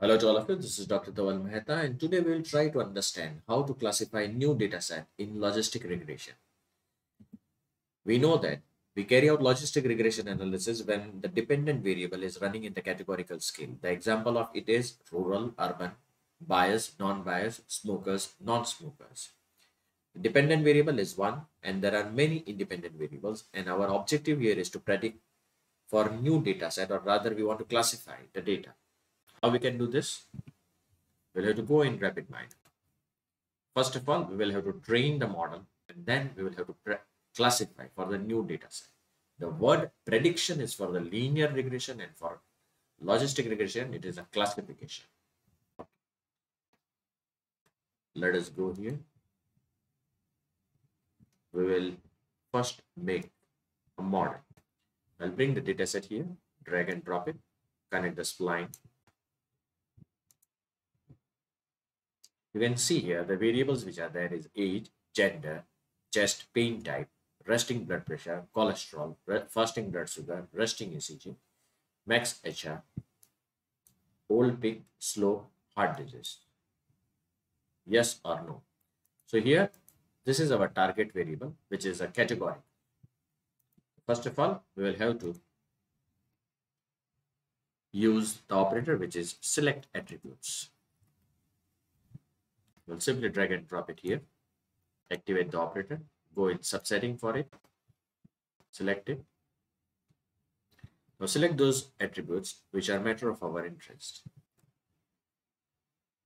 Hello to all of you, this is Dr. Dhaval Maheta, and today we will try to understand how to classify new data set in logistic regression. We know that we carry out logistic regression analysis when the dependent variable is running in the categorical scale. The example of it is rural, urban, biased, non-biased, smokers, non-smokers. The dependent variable is one and there are many independent variables, and our objective here is to predict for new data set, or rather we want to classify the data. How we can do this? We'll have to go in RapidMiner. First of all, we will have to train the model, and then we will have to classify for the new data set. The word prediction is for the linear regression, and for logistic regression, it is a classification. Let us go here. We will first make a model. I'll bring the data set here, drag and drop it, connect the spline. You can see here the variables which are there is age, gender, chest pain type, resting blood pressure, cholesterol, fasting blood sugar, resting ECG, max HR, old peak, slow, heart disease. Yes or no. So here, this is our target variable, which is a category. First of all, we will have to use the operator, which is select attributes. We'll simply drag and drop it here, activate the operator, go in subsetting for it, select it. Now select those attributes which are matter of our interest: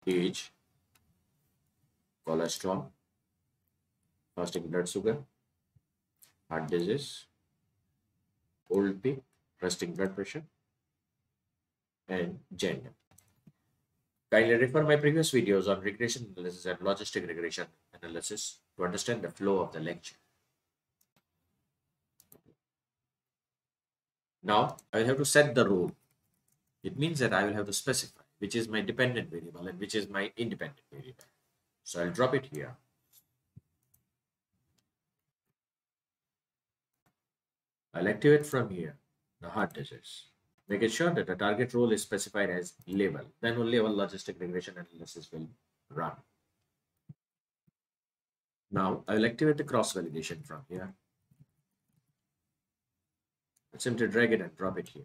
age, cholesterol, fasting blood sugar, heart disease, old peak, resting blood pressure, and gender. Kindly refer my previous videos on regression analysis and logistic regression analysis to understand the flow of the lecture. Now, I will have to set the rule. It means that I will have to specify which is my dependent variable and which is my independent variable. So, I'll drop it here. I'll activate from here the heart disease. Making sure that the target role is specified as label, then only our logistic regression analysis will run. Now I will activate the cross validation from here. I'll simply drag it and drop it here.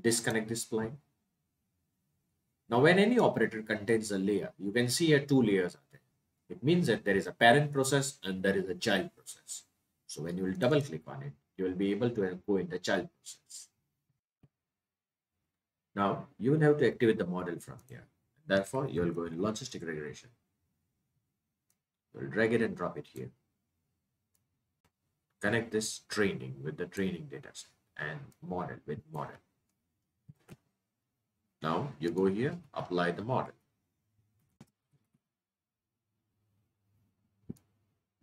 Disconnect this spline. Now when any operator contains a layer, you can see here two layers are there. It means that there is a parent process and there is a child process. So when you will double click on it, you will be able to go in the child process. Now you will have to activate the model from here. Therefore, you will go in logistic regression. You will drag it and drop it here. Connect this training with the training data set and model with model. Now you go here, apply the model.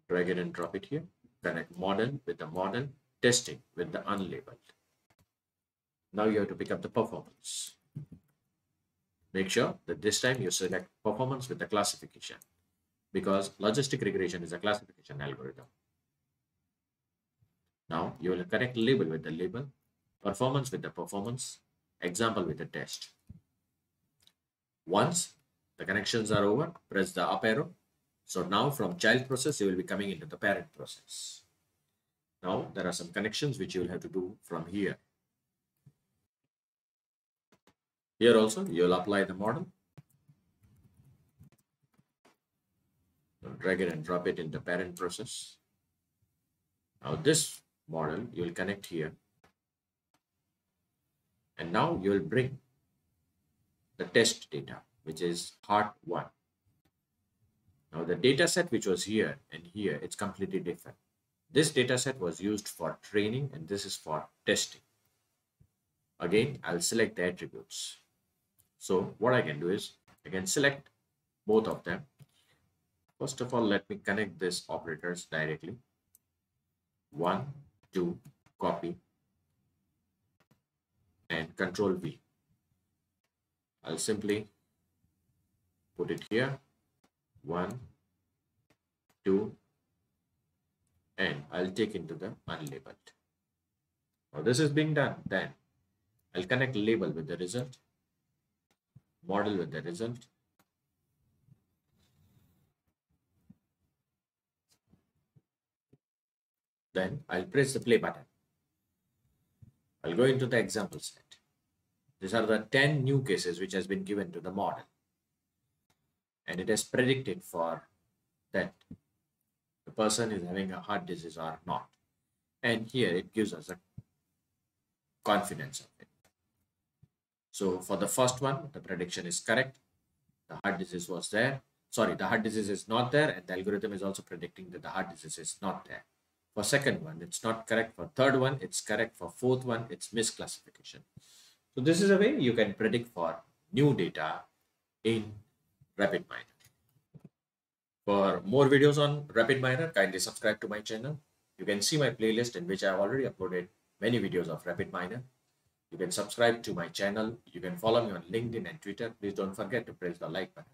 Drag it and drop it here. Connect model with the model, testing with the unlabeled. Now you have to pick up the performance. Make sure that this time you select performance with the classification, because logistic regression is a classification algorithm. Now you will connect label with the label, performance with the performance, example with the test. Once the connections are over, press the up arrow. So now from child process, you will be coming into the parent process. Now there are some connections which you will have to do from here. Here also, you will apply the model. You'll drag it and drop it in the parent process. Now this model, you will connect here. And now you will bring the test data, which is part one. Now the data set which was here and here, it's completely different. This data set was used for training and this is for testing. Again, I'll select the attributes. So what I can do is I can select both of them. First of all, let me connect these operators directly. 1, 2, copy and Control V. I'll simply put it here. 1, 2, and I'll take into the unlabeled. Now this is being done. Then I'll connect label with the result, model with the result. Then I'll press the play button. I'll go into the example set. These are the 10 new cases which has been given to the model. And it has predicted for that the person is having a heart disease or not. And here it gives us a confidence of it. So for the first one, the prediction is correct. The heart disease was there. Sorry, the heart disease is not there. And the algorithm is also predicting that the heart disease is not there. For second one, it's not correct. For third one, it's correct. For fourth one, it's misclassification. So this is a way you can predict for new data in RapidMiner. For more videos on RapidMiner, kindly subscribe to my channel. You can see my playlist in which I have already uploaded many videos of RapidMiner. You can subscribe to my channel. You can follow me on LinkedIn and Twitter. Please don't forget to press the like button.